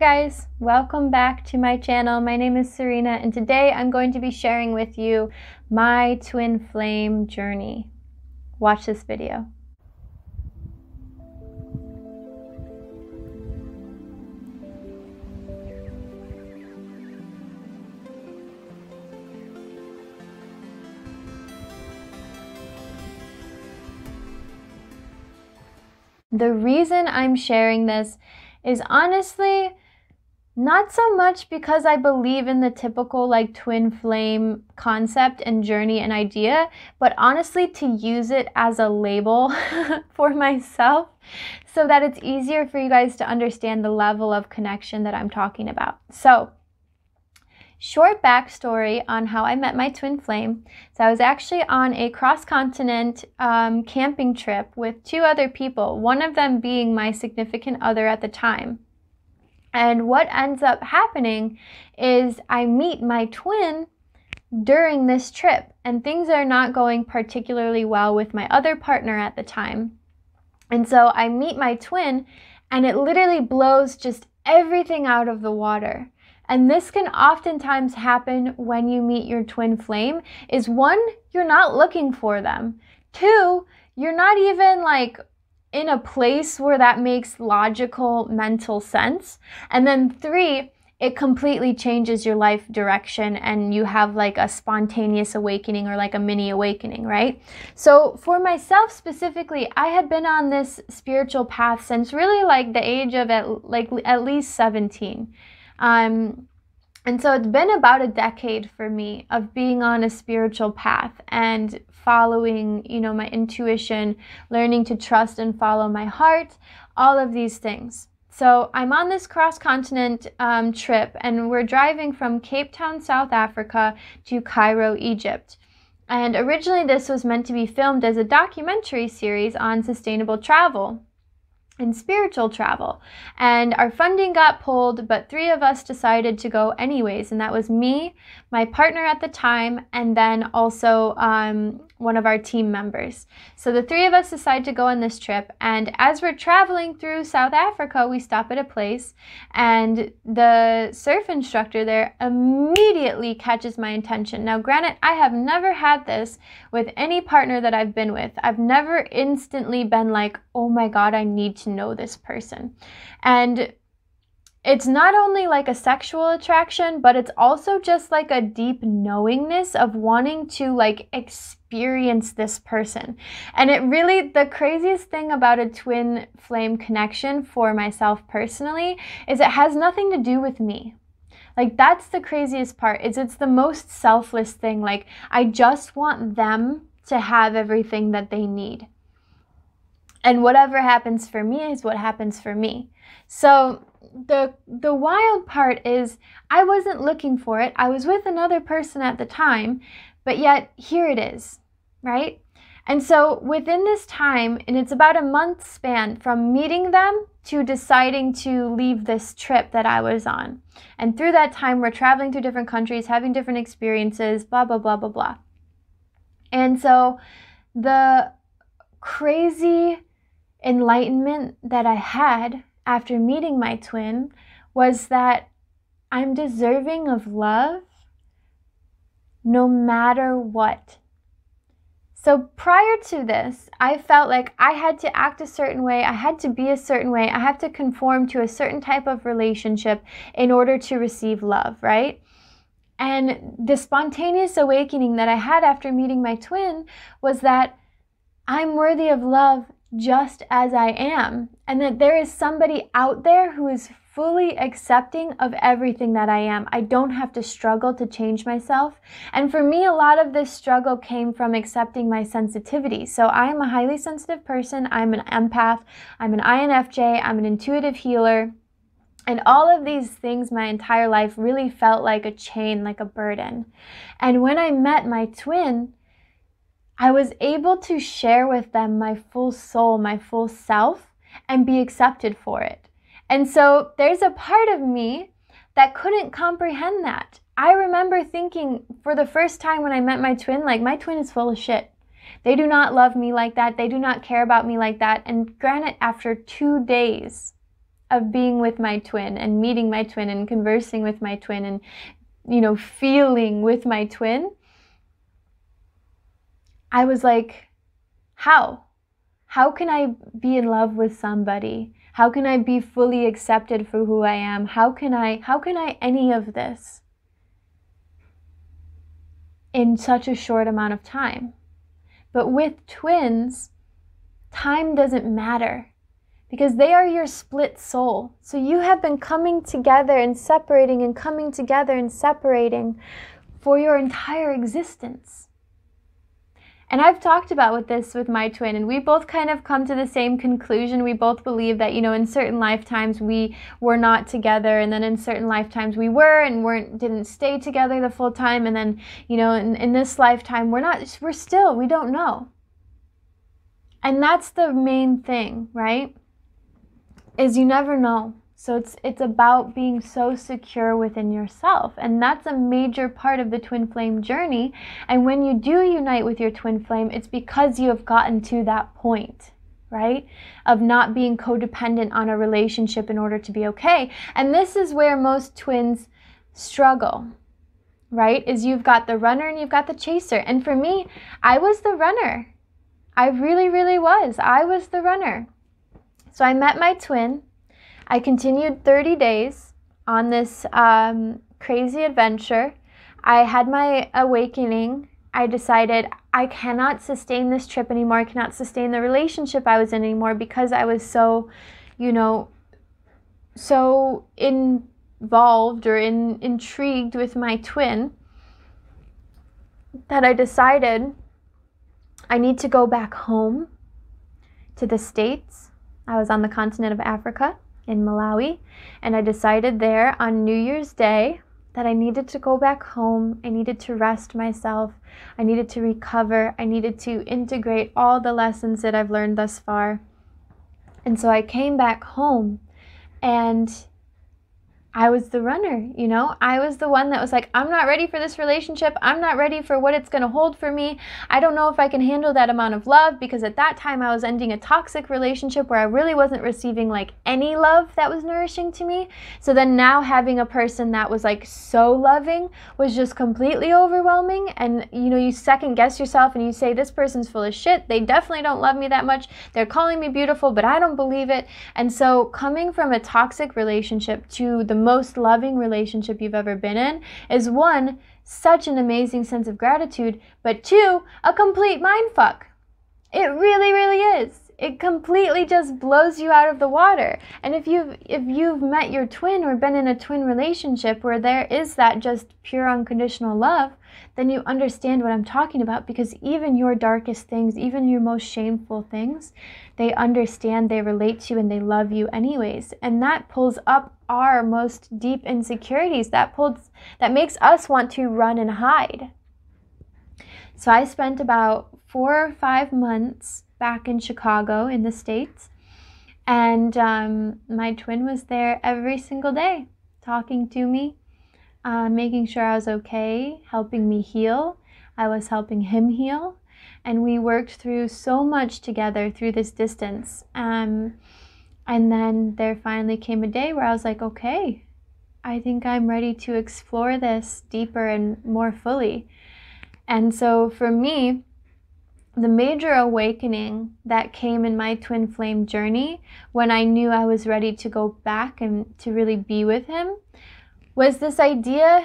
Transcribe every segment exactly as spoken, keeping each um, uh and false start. Guys, welcome back to my channel. My name is Serena and today I'm going to be sharing with you my twin flame journey. Watch this video. The reason I'm sharing this is honestly not so much because I believe in the typical like twin flame concept and journey and idea, but honestly to use it as a label for myself so that it's easier for you guys to understand the level of connection that I'm talking about. So, short backstory on how I met my twin flame. So I was actually on a cross-continent um, camping trip with two other people, one of them being my significant other at the time. And what ends up happening is I meet my twin during this trip, and things are not going particularly well with my other partner at the time. And so I meet my twin, and it literally blows just everything out of the water. And this can oftentimes happen when you meet your twin flame, is one, you're not looking for them. Two, you're not even like in a place where that makes logical mental sense. And then three, it completely changes your life direction and you have like a spontaneous awakening or like a mini awakening, right? So for myself specifically, I had been on this spiritual path since really like the age of at, like at least seventeen. Um, and so it's been about a decade for me of being on a spiritual path and following, you know, my intuition, learning to trust and follow my heart, all of these things. So I'm on this cross-continent um, trip and we're driving from Cape Town, South Africa to Cairo, Egypt. And originally this was meant to be filmed as a documentary series on sustainable travel and spiritual travel, and our funding got pulled, but three of us decided to go anyways, and that was me, my partner at the time, and then also um, one of our team members. So the three of us decided to go on this trip, and as we're traveling through South Africa, we stop at a place, and the surf instructor there immediately catches my attention. Now granted, I have never had this with any partner that I've been with. I've never instantly been like, oh my God, I need to know this person. And it's not only like a sexual attraction, but it's also just like a deep knowingness of wanting to like experience this person. And it really, the craziest thing about a twin flame connection for myself personally is it has nothing to do with me. Like that's the craziest part, is it's the most selfless thing. Like I just want them to have everything that they need. And whatever happens for me is what happens for me. So the the wild part is I wasn't looking for it. I was with another person at the time, but yet here it is, right? And so within this time, and it's about a month span from meeting them to deciding to leave this trip that I was on. And through that time, we're traveling through different countries, having different experiences, blah, blah, blah, blah, blah. And so the crazy enlightenment that I had after meeting my twin was that I'm deserving of love no matter what. So prior to this, I felt like I had to act a certain way, I had to be a certain way, I had to conform to a certain type of relationship in order to receive love, right? And the spontaneous awakening that I had after meeting my twin was that I'm worthy of love just as I am, and that there is somebody out there who is fully accepting of everything that I am. I don't have to struggle to change myself. And for me, a lot of this struggle came from accepting my sensitivity. So I am a highly sensitive person. I'm an empath. I'm an I N F J. I'm an intuitive healer. And all of these things my entire life really felt like a chain, like a burden. And when I met my twin, I was able to share with them my full soul, my full self, and be accepted for it. And so there's a part of me that couldn't comprehend that. I remember thinking for the first time when I met my twin, like, my twin is full of shit. They do not love me like that. They do not care about me like that. And granted, after two days of being with my twin and meeting my twin and conversing with my twin and, you know, feeling with my twin, I was like, how? How can I be in love with somebody? How can I be fully accepted for who I am? How can I, how can I any of this in such a short amount of time? But with twins, time doesn't matter because they are your split soul. So you have been coming together and separating and coming together and separating for your entire existence. And I've talked about with this with my twin, and we both kind of come to the same conclusion. We both believe that, you know, in certain lifetimes we were not together, and then in certain lifetimes we were and weren't didn't stay together the full time, and then, you know, in, in this lifetime we're not we're still we don't know. And that's the main thing, right? Is you never know. So it's it's about being so secure within yourself, and that's a major part of the twin flame journey. And when you do unite with your twin flame, it's because you have gotten to that point, right? Of not being codependent on a relationship in order to be okay. And this is where most twins struggle, right? Is you've got the runner and you've got the chaser. And for me, I was the runner. I really, really was. I was the runner. So I met my twin. I continued thirty days on this um, crazy adventure. I had my awakening. I decided I cannot sustain this trip anymore. I cannot sustain the relationship I was in anymore because I was so, you know, so involved or in, intrigued with my twin that I decided I need to go back home to the States. I was on the continent of Africa, in Malawi, and I decided there on New Year's Day that I needed to go back home. I needed to rest myself. I needed to recover. I needed to integrate all the lessons that I've learned thus far. And so I came back home, and I was the runner, you know? I was the one that was like, I'm not ready for this relationship. I'm not ready for what it's going to hold for me. I don't know if I can handle that amount of love, because at that time I was ending a toxic relationship where I really wasn't receiving like any love that was nourishing to me. So then now having a person that was like so loving was just completely overwhelming. And you know, you second guess yourself and you say, this person's full of shit. They definitely don't love me that much. They're calling me beautiful, but I don't believe it. And so coming from a toxic relationship to the most loving relationship you've ever been in is one, such an amazing sense of gratitude, but two, a complete mindfuck. It really, really is. It completely just blows you out of the water. And if you've if you've met your twin or been in a twin relationship where there is that just pure unconditional love, then you understand what I'm talking about, because even your darkest things, even your most shameful things, they understand, they relate to you, and they love you anyways. And that pulls up our most deep insecurities. That pulls that makes us want to run and hide. So I spent about four or five months back in Chicago in the States, and um, my twin was there every single day talking to me, uh, making sure I was okay, helping me heal. I was helping him heal, and we worked through so much together through this distance. Um, and then there finally came a day where I was like, okay, I think I'm ready to explore this deeper and more fully. And so for me, the major awakening that came in my twin flame journey, when I knew I was ready to go back and to really be with him, was this idea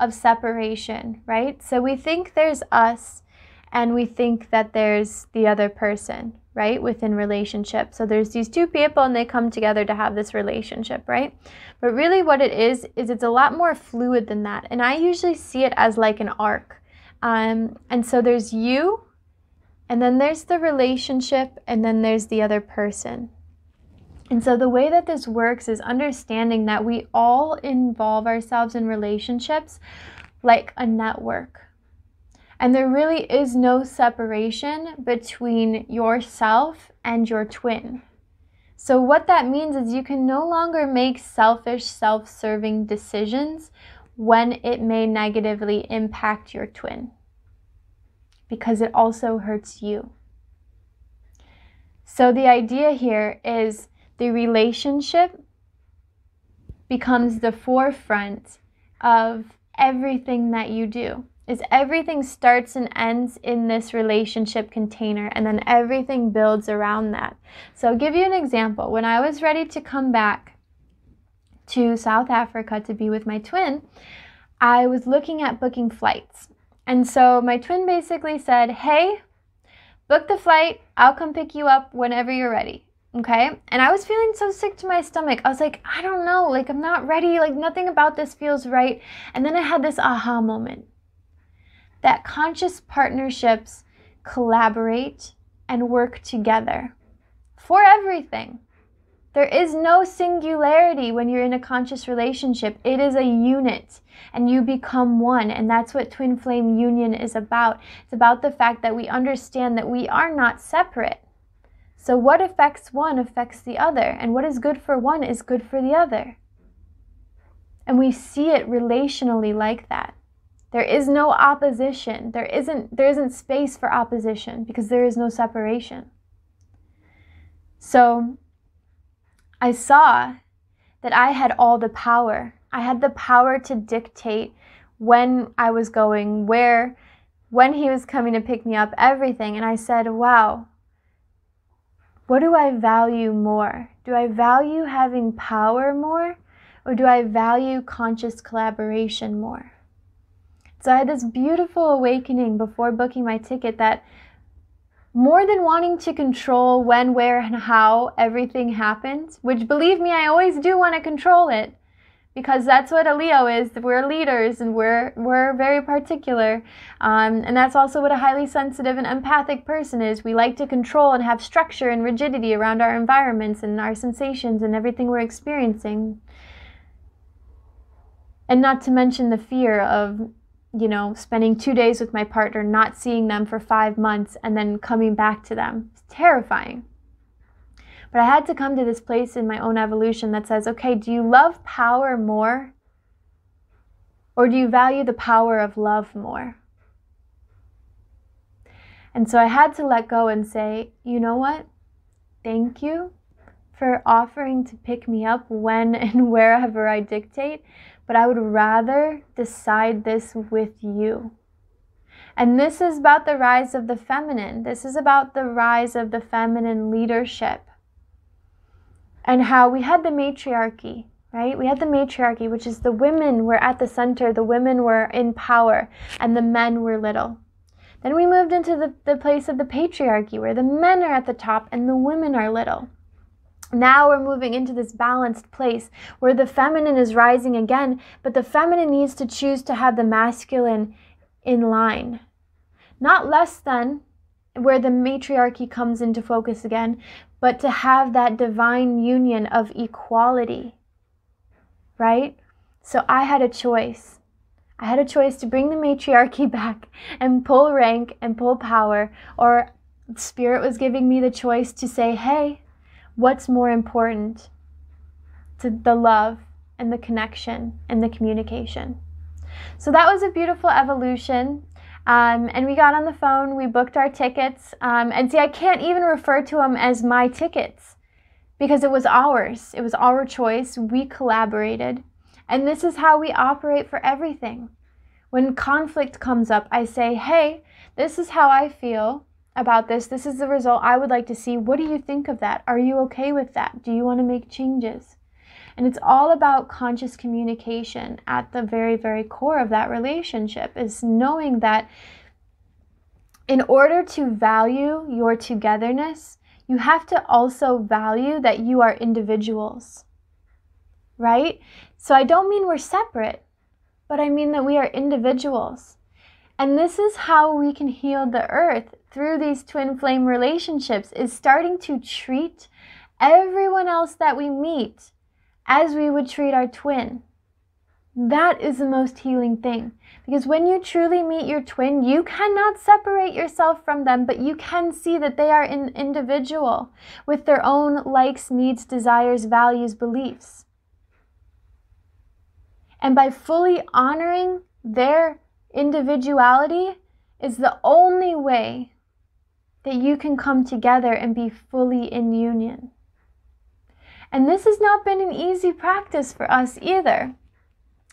of separation, right? So we think there's us, and we think that there's the other person, right, within relationship. So there's these two people, and they come together to have this relationship, right? But really what it is, is it's a lot more fluid than that. And I usually see it as like an arc. Um, and so there's you, and then there's the relationship, and then there's the other person. And so the way that this works is understanding that we all involve ourselves in relationships like a network. And there really is no separation between yourself and your twin. So what that means is you can no longer make selfish, self-serving decisions when it may negatively impact your twin, because it also hurts you. So the idea here is the relationship becomes the forefront of everything that you do. Is everything starts and ends in this relationship container, and then everything builds around that. So I'll give you an example. When I was ready to come back to South Africa to be with my twin, I was looking at booking flights. And so my twin basically said, hey, book the flight. I'll come pick you up whenever you're ready. Okay? And I was feeling so sick to my stomach. I was like, I don't know. Like, I'm not ready. Like, nothing about this feels right. And then I had this aha moment. That conscious partnerships collaborate and work together for everything. There is no singularity when you're in a conscious relationship. It is a unit, and you become one, and that's what twin flame union is about. It's about the fact that we understand that we are not separate. So what affects one affects the other, and what is good for one is good for the other. And we see it relationally like that. There is no opposition. There isn't, there isn't space for opposition because there is no separation. So I saw that I had all the power. I had the power to dictate when I was going, where, when he was coming to pick me up, everything. And I said, wow, what do I value more? Do I value having power more, or do I value conscious collaboration more? So I had this beautiful awakening before booking my ticket that more than wanting to control when, where, and how everything happens, which believe me, I always do want to control it because that's what a Leo is. We're leaders and we're, we're very particular. Um, and that's also what a highly sensitive and empathic person is. We like to control and have structure and rigidity around our environments and our sensations and everything we're experiencing. And not to mention the fear of, you know, spending two days with my partner, not seeing them for five months, and then coming back to them. It's terrifying. But I had to come to this place in my own evolution that says, okay, do you love power more? Or do you value the power of love more? And so I had to let go and say, you know what? Thank you for offering to pick me up when and wherever I dictate. But I would rather decide this with you. And this is about the rise of the feminine. This is about the rise of the feminine leadership. And how we had the matriarchy, right? We had the matriarchy, which is the women were at the center, the women were in power, and the men were little. Then we moved into the, the place of the patriarchy, where the men are at the top and the women are little. Now we're moving into this balanced place where the feminine is rising again, but the feminine needs to choose to have the masculine in line. Not less than where the matriarchy comes into focus again, but to have that divine union of equality, right? So I had a choice. I had a choice to bring the matriarchy back and pull rank and pull power, or Spirit was giving me the choice to say, hey, what's more important to the love and the connection and the communication? So that was a beautiful evolution. Um, and we got on the phone, we booked our tickets. Um, and see, I can't even refer to them as my tickets because it was ours. It was our choice. We collaborated. And this is how we operate for everything. When conflict comes up, I say, hey, this is how I feel about this. This is the result I would like to see. What do you think of that? Are you okay with that? Do you want to make changes? And it's all about conscious communication at the very, very core of that relationship, is knowing that in order to value your togetherness, you have to also value that you are individuals, right? So I don't mean we're separate, but I mean that we are individuals. And this is how we can heal the earth through these twin flame relationships, is starting to treat everyone else that we meet as we would treat our twin. That is the most healing thing. Because when you truly meet your twin, you cannot separate yourself from them, but you can see that they are an individual with their own likes, needs, desires, values, beliefs. And by fully honoring their individuality is the only way that you can come together and be fully in union. And this has not been an easy practice for us either.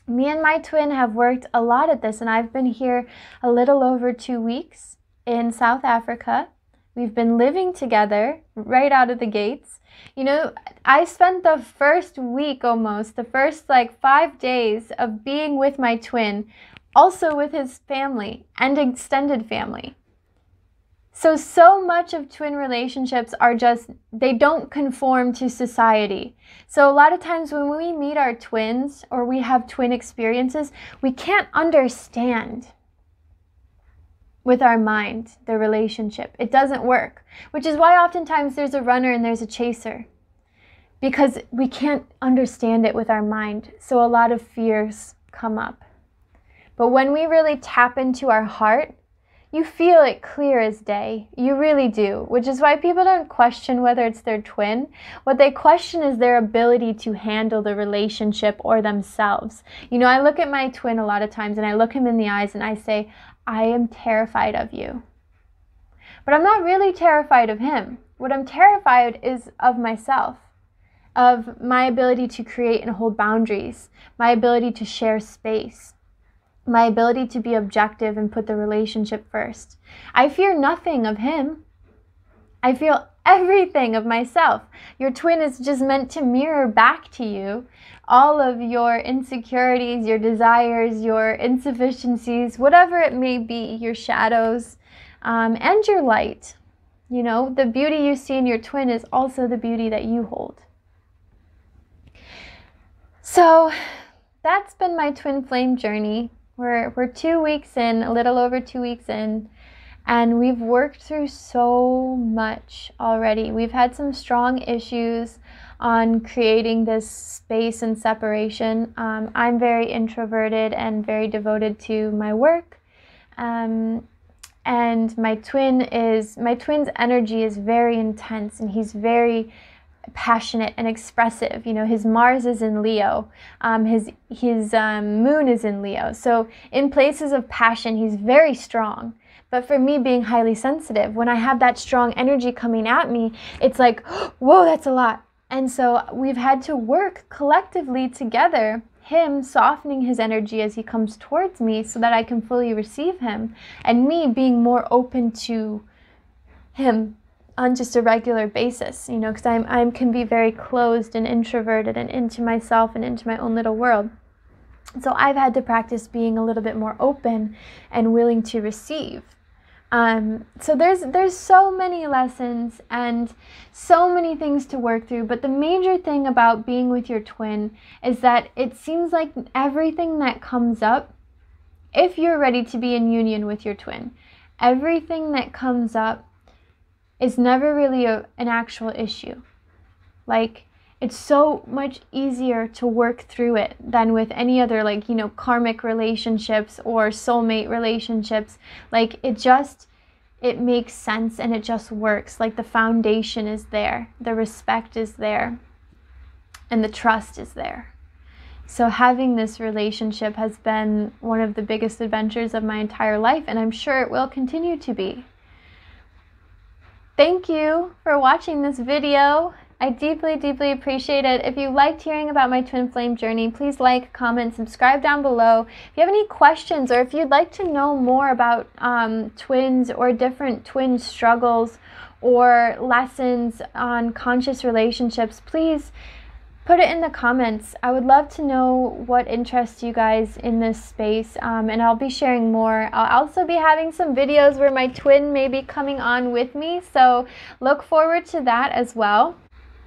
Me and my twin have worked a lot at this, and I've been here a little over two weeks in South Africa. We've been living together right out of the gates. You know, I spent the first week almost, the first like five days of being with my twin, also with his family and extended family. So, so much of twin relationships are just, they don't conform to society. So a lot of times when we meet our twins or we have twin experiences, we can't understand with our mind the relationship. It doesn't work, which is why oftentimes there's a runner and there's a chaser, because we can't understand it with our mind. So a lot of fears come up. But when we really tap into our heart, you feel it clear as day. You really do, which is why people don't question whether it's their twin. What they question is their ability to handle the relationship or themselves. You know, I look at my twin a lot of times and I look him in the eyes and I say, I am terrified of you. But I'm not really terrified of him. What I'm terrified is of myself, of my ability to create and hold boundaries, my ability to share space, my ability to be objective and put the relationship first. I fear nothing of him. I feel everything of myself. Your twin is just meant to mirror back to you all of your insecurities, your desires, your insufficiencies, whatever it may be, your shadows, um, and your light. You know, the beauty you see in your twin is also the beauty that you hold. So that's been my twin flame journey. We're, we're two weeks in, a little over two weeks in, and we've worked through so much already. We've had some strong issues on creating this space and separation. Um, I'm very introverted and very devoted to my work. Um, and my twin is, my twin's energy is very intense, and he's very passionate and expressive. You know, his Mars is in Leo, um, his his um, moon is in Leo. So in places of passion, he's very strong. But for me, being highly sensitive, when I have that strong energy coming at me, it's like, whoa, that's a lot. And so we've had to work collectively together, him softening his energy as he comes towards me so that I can fully receive him, and me being more open to him on just a regular basis, you know, because I'm, I'm can be very closed and introverted and into myself and into my own little world. So I've had to practice being a little bit more open and willing to receive. Um, so there's, there's so many lessons and so many things to work through. But the major thing about being with your twin is that it seems like everything that comes up, if you're ready to be in union with your twin, everything that comes up is never really a, an actual issue. Like, it's so much easier to work through it than with any other, like, you know, karmic relationships or soulmate relationships. Like, it just, it makes sense and it just works. Like, the foundation is there, the respect is there, and the trust is there. So having this relationship has been one of the biggest adventures of my entire life, and I'm sure it will continue to be. Thank you for watching this video. I deeply, deeply appreciate it. If you liked hearing about my twin flame journey, please like, comment, subscribe down below. If you have any questions, or if you'd like to know more about um, twins or different twin struggles or lessons on conscious relationships, please put it in the comments. I would love to know what interests you guys in this space, um, and I'll be sharing more. I'll also be having some videos where my twin may be coming on with me, so look forward to that as well.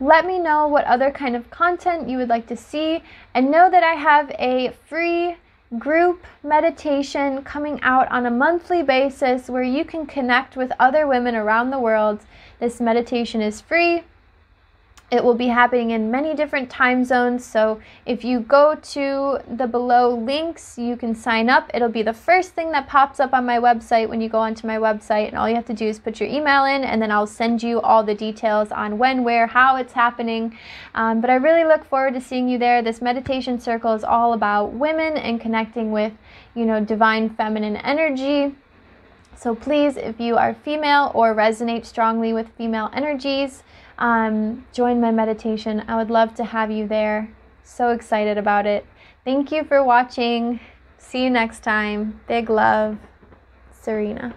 Let me know what other kind of content you would like to see, and know that I have a free group meditation coming out on a monthly basis where you can connect with other women around the world. This meditation is free. It will be happening in many different time zones, so if you go to the below links, you can sign up. It'll be the first thing that pops up on my website when you go onto my website, and all you have to do is put your email in, and then I'll send you all the details on when, where, how it's happening. Um, but I really look forward to seeing you there. This meditation circle is all about women and connecting with, you know, divine feminine energy. So please, if you are female or resonate strongly with female energies, Um, join my meditation. I would love to have you there. So excited about it. Thank you for watching. See you next time. Big love, Serena.